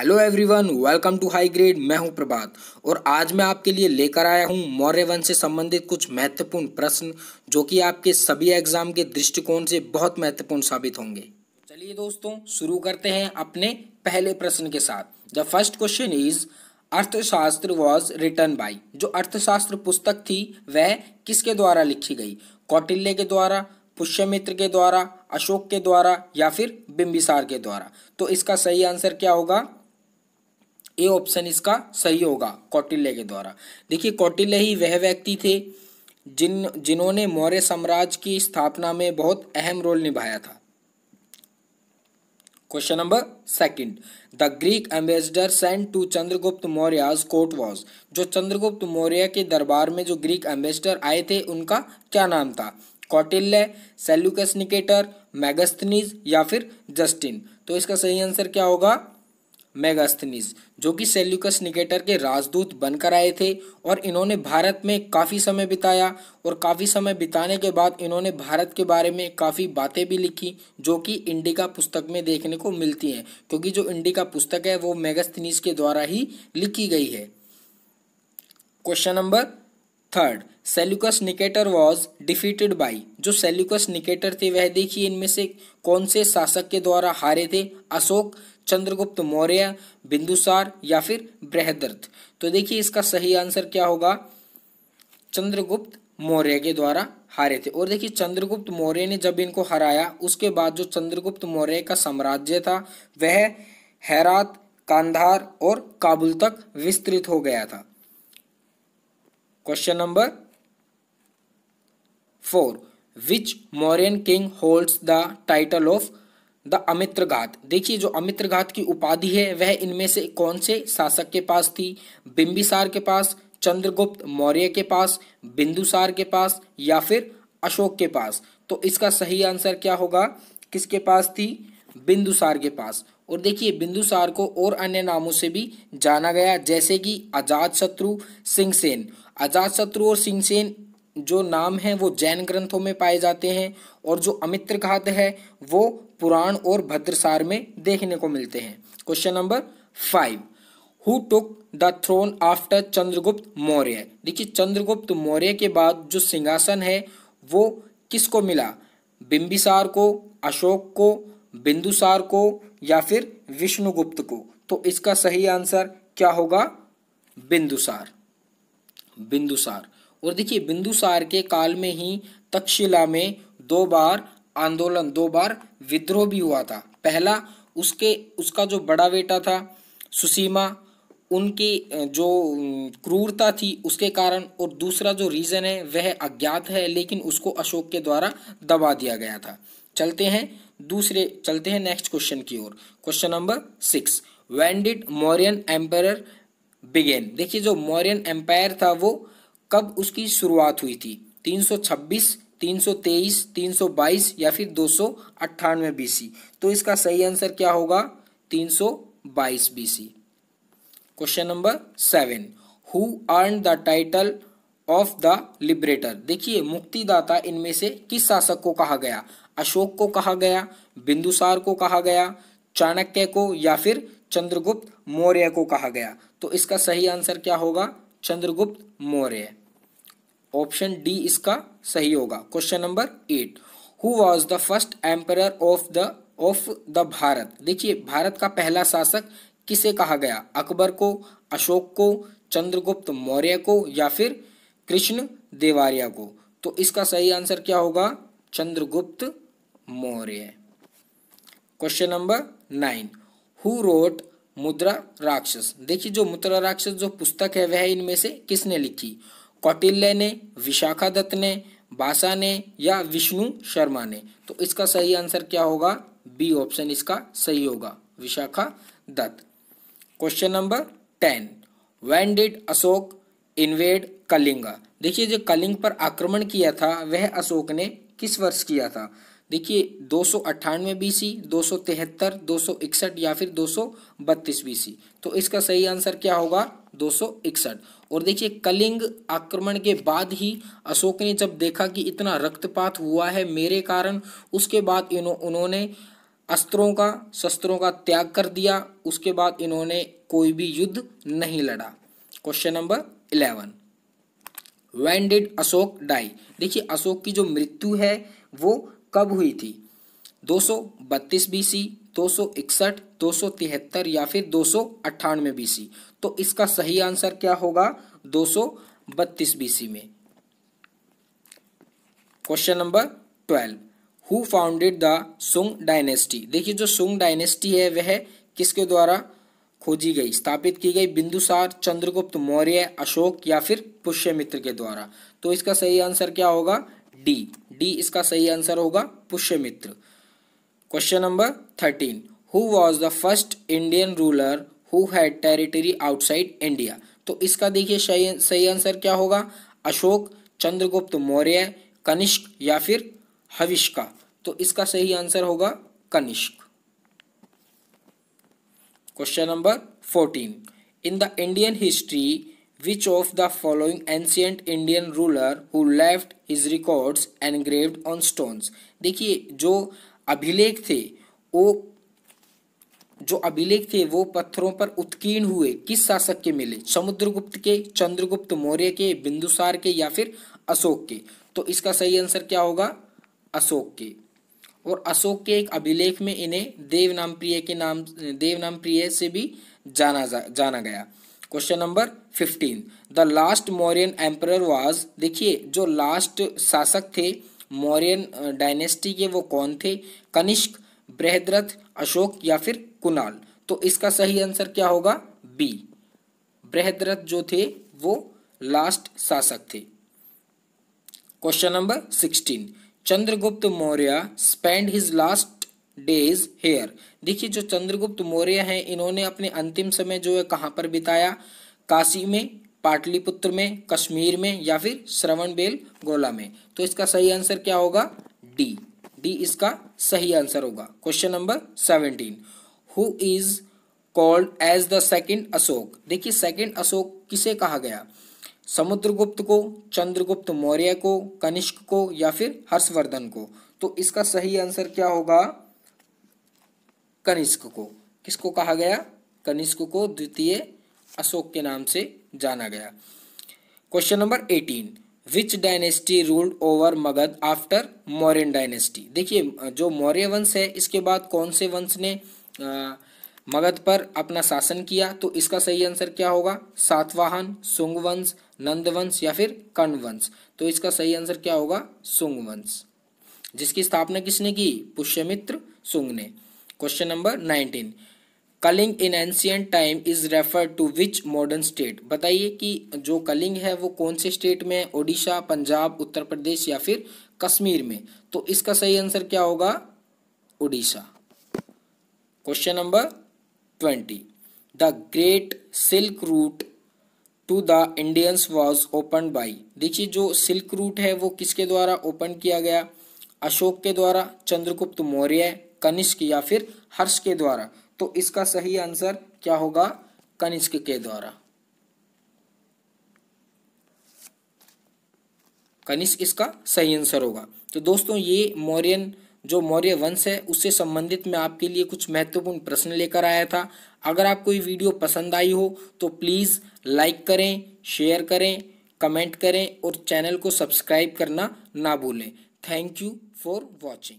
Hello everyone, welcome to high grade. मैं हूं प्रभात और आज मैं आपके लिए लेकर आया हूं मौर्य वंश से संबंधित कुछ महत्वपूर्ण प्रश्न जो कि आपके सभी एग्जाम के दृष्टिकोण से बहुत महत्वपूर्ण साबित होंगे। चलिए दोस्तों, शुरू करते हैं अपने पहले प्रश्न के साथ। The first question is Arthashastra was written by. जो अर्थशास्त्र पुस्तक थी वह किसके द्वारा लिखी गई? कौटिल्य के द्वारा, पुष्यमित्र के द्वारा, अशोक के द्वारा या फिर बिम्बिसार के द्वारा? तो इसका सही आंसर क्या होगा? ए ऑप्शन इसका सही होगा, कौटिल्य के द्वारा। देखिए, कौटिल्य ही वह व्यक्ति थे जिन्होंने मौर्य साम्राज्य की स्थापना में बहुत अहम रोल निभाया था। Question number second, the Greek ambassador sent to Chandragupta Maurya's court was. जो चंद्रगुप्त मौर्य के दरबार में जो ग्रीक एम्बेसडर आए थे उनका क्या नाम था? कौटिल्य, सेल्युकस निकेटर, मेगस्थनीज या फिर जस्टिन? तो इसका सही आंसर क्या होगा? मेगस्थनीज, जो कि सेल्युकस निकेटर के राजदूत बनकर आए थे और इन्होंने भारत में काफ़ी समय बिताया और काफ़ी समय बिताने के बाद इन्होंने भारत के बारे में काफ़ी बातें भी लिखी जो कि इंडिका पुस्तक में देखने को मिलती हैं, क्योंकि जो इंडिका पुस्तक है वो मेगस्थनीज के द्वारा ही लिखी गई है। Question number third, Seleucus Nicator was defeated by. जो सेल्युकस निकेटर थे वह देखिए इनमें से कौन से शासक के द्वारा हारे थे? अशोक, चंद्रगुप्त मौर्य, बिंदुसार या फिर बृहद्रथ? तो देखिए इसका सही आंसर क्या होगा? चंद्रगुप्त मौर्य के द्वारा हारे थे। और देखिए, चंद्रगुप्त मौर्य ने जब इनको हराया उसके बाद जो चंद्रगुप्त मौर्य का साम्राज्य था वह हेरात, कांधार और काबुल तक विस्तृत हो गया था। Question number four, which Mauryan king holds the title of the Amitraghata. देखिए, जो अमित्रघात की उपाधि है वह इनमें से कौन से शासक के पास थी? बिम्बिसार के पास, चंद्रगुप्त मौर्य के पास, बिंदुसार के पास या फिर अशोक के पास? तो इसका सही आंसर क्या होगा? किसके पास थी? बिंदुसार के पास। और देखिए, बिंदुसार को और अन्य नामों से भी जाना गया जैसे कि अजातशत्रु, सिंहसेन। अजातशत्रु और सिंहसेन जो नाम है वो जैन ग्रंथों में पाए जाते हैं और जो अमित्रघात है वो पुराण और भद्रसार में देखने को मिलते हैं। Question number five, who took the throne after Chandragupta Maurya. देखिए, चंद्रगुप्त मौर्य के बाद जो सिंहासन है वो किसको मिला? बिम्बिसार को, अशोक को, बिंदुसार को या फिर विष्णुगुप्त को? तो इसका सही आंसर क्या होगा? बिंदुसार। और देखिए, बिंदुसार के काल में ही तक्षशिला में दो बार विद्रोह भी हुआ था। पहला उसका जो बड़ा बेटा था सुसीमा, उनकी जो क्रूरता थी उसके कारण, और दूसरा जो रीज़न है वह अज्ञात है लेकिन उसको अशोक के द्वारा दबा दिया गया था। चलते हैं नेक्स्ट क्वेश्चन की ओर। Question number six, when did Mauryan empire begin. देखिए, जो मौर्यन एम्पायर था वो कब उसकी शुरुआत हुई थी? 326, 323, 322 या फिर 298 BC? तो इसका सही आंसर क्या होगा? 322 BC। Question number seven, who earn the title of the liberator. देखिए, मुक्तिदाता इनमें से किस शासक को कहा गया? अशोक को कहा गया, बिंदुसार को कहा गया, चाणक्य को या फिर चंद्रगुप्त मौर्य को कहा गया? तो इसका सही आंसर क्या होगा? चंद्रगुप्त मौर्य, ऑप्शन डी इसका सही होगा। Question number eight, who was the first emperor of the Bharat. देखिए, भारत का पहला शासक किसे कहा गया? अकबर को, अशोक को, चंद्रगुप्त मौर्य को या फिर कृष्ण देवारिया को? तो इसका सही आंसर क्या होगा? Chandragupta Maurya. Question number nine, who wrote मुद्रा राक्षस। देखिए, जो मुद्रा राक्षस जो पुस्तक है वह इनमें से किसने लिखी? कौटिल्य ने, विशाखादत्त ने, बासा ने या विष्णु शर्मा ने? तो इसका सही आंसर क्या होगा? बी ऑप्शन इसका सही होगा, Vishakhadatta. Question number 10, when did Ashoka invade Kalinga. देखिए, जो कलिंग पर आक्रमण किया था वह अशोक ने किस वर्ष किया था? देखिए, 298 BC, 273, 261 या फिर 232 BC? तो इसका सही आंसर क्या होगा? 261। और देखिए, कलिंग आक्रमण के बाद ही अशोक ने जब देखा कि इतना रक्तपात हुआ है मेरे कारण, उसके बाद उन्होंने अस्त्रों का शस्त्रों का त्याग कर दिया। उसके बाद इन्होंने कोई भी युद्ध नहीं लड़ा। Question number 11, when did Ashoka die. देखिए अशोक की जो मृत्यु है वो कब हुई थी, 232 BC, 261, 273 या फिर 298 BC। तो इसका सही आंसर क्या होगा, 232 BC में। Question number 12, who founded the Sunga dynasty. देखिए जो सुंग डायनेस्टी है वह किसके द्वारा खोजी गई, स्थापित की गई, बिंदुसार, चंद्रगुप्त मौर्य, अशोक या फिर पुष्यमित्र के द्वारा। तो इसका सही आंसर क्या होगा, डी इसका सही आंसर होगा, Pushyamitra. Question number 13, who was the first Indian ruler who had territory outside India. तो इसका देखिए सही आंसर क्या होगा, अशोक, चंद्रगुप्त मौर्य, कनिष्क या फिर हविष्का। तो इसका सही आंसर होगा Kanishka. Question number 14, in the Indian history which of the following ancient Indian ruler who left his records engraved on stones. देखिए जो अभिलेख थे वो पत्थरों पर उत्कीर्ण हुए किस शासक के मिले, समुद्रगुप्त के, चंद्रगुप्त मौर्य के, बिंदुसार के या फिर अशोक के। तो इसका सही आंसर क्या होगा, अशोक के। और अशोक के एक अभिलेख में इन्हें देवनाम प्रिय से भी जाना गया। Question number 15, the last Mauryan emperor was. देखिए जो लास्ट शासक थे मौर्यन डायनेस्टी के वो कौन थे, कनिष्क, बृहद्रथ, अशोक या फिर कुणाल। तो इसका सही आंसर क्या होगा, बी, बृहद्रथ जो थे वो लास्ट शासक थे। Question number 16, Chandragupta Maurya spend his last days here. देखिए जो चंद्रगुप्त मौर्य हैं इन्होंने अपने अंतिम समय जो है कहाँ पर बिताया, काशी में, पाटलिपुत्र में, कश्मीर में या फिर श्रवण बेल गोला में। तो इसका सही आंसर क्या होगा, डी इसका सही आंसर होगा। Question number 17, who is called as the second Ashoka. देखिए सेकेंड अशोक किसे कहा गया, समुद्रगुप्त को, चंद्रगुप्त मौर्य को, कनिष्क को या फिर हर्षवर्धन को। तो इसका सही आंसर क्या होगा, कनिष्क को। किसको कहा गया, कनिष्क को द्वितीय अशोक के नाम से जाना गया। Question number 18, which dynasty ruled over Magadha after Mauryan dynasty. देखिए जो मौर्य वंश है इसके बाद कौन से वंश ने मगध पर अपना शासन किया। तो इसका सही आंसर क्या होगा, सातवाहन, सुंग वंश, नंद वंश या फिर कर्ण वंश। तो इसका सही आंसर क्या होगा, सुंग वंश, जिसकी स्थापना किसने की, पुष्यमित्र सुंग ने। Question number 19, Kalinga in ancient time is referred to which modern state. बताइए कि जो कलिंग है वो कौन से स्टेट में, ओडिशा, पंजाब, उत्तर प्रदेश या फिर कश्मीर में। तो इसका सही आंसर क्या होगा, Odisha. Question number 20, the great silk route to the Indians was open by. देखिए जो सिल्क रूट है वो किसके द्वारा ओपन किया गया, अशोक के द्वारा, चंद्रगुप्त मौर्य, कनिष्क या फिर हर्ष के द्वारा। तो इसका सही आंसर क्या होगा, कनिष्क के द्वारा। कनिष्क इसका सही आंसर होगा। तो दोस्तों ये मौर्य वंश है उससे संबंधित मैं आपके लिए कुछ महत्वपूर्ण प्रश्न लेकर आया था। अगर आपको ये वीडियो पसंद आई हो तो प्लीज़ लाइक करें, शेयर करें, कमेंट करें और चैनल को सब्सक्राइब करना ना भूलें। Thank you for watching.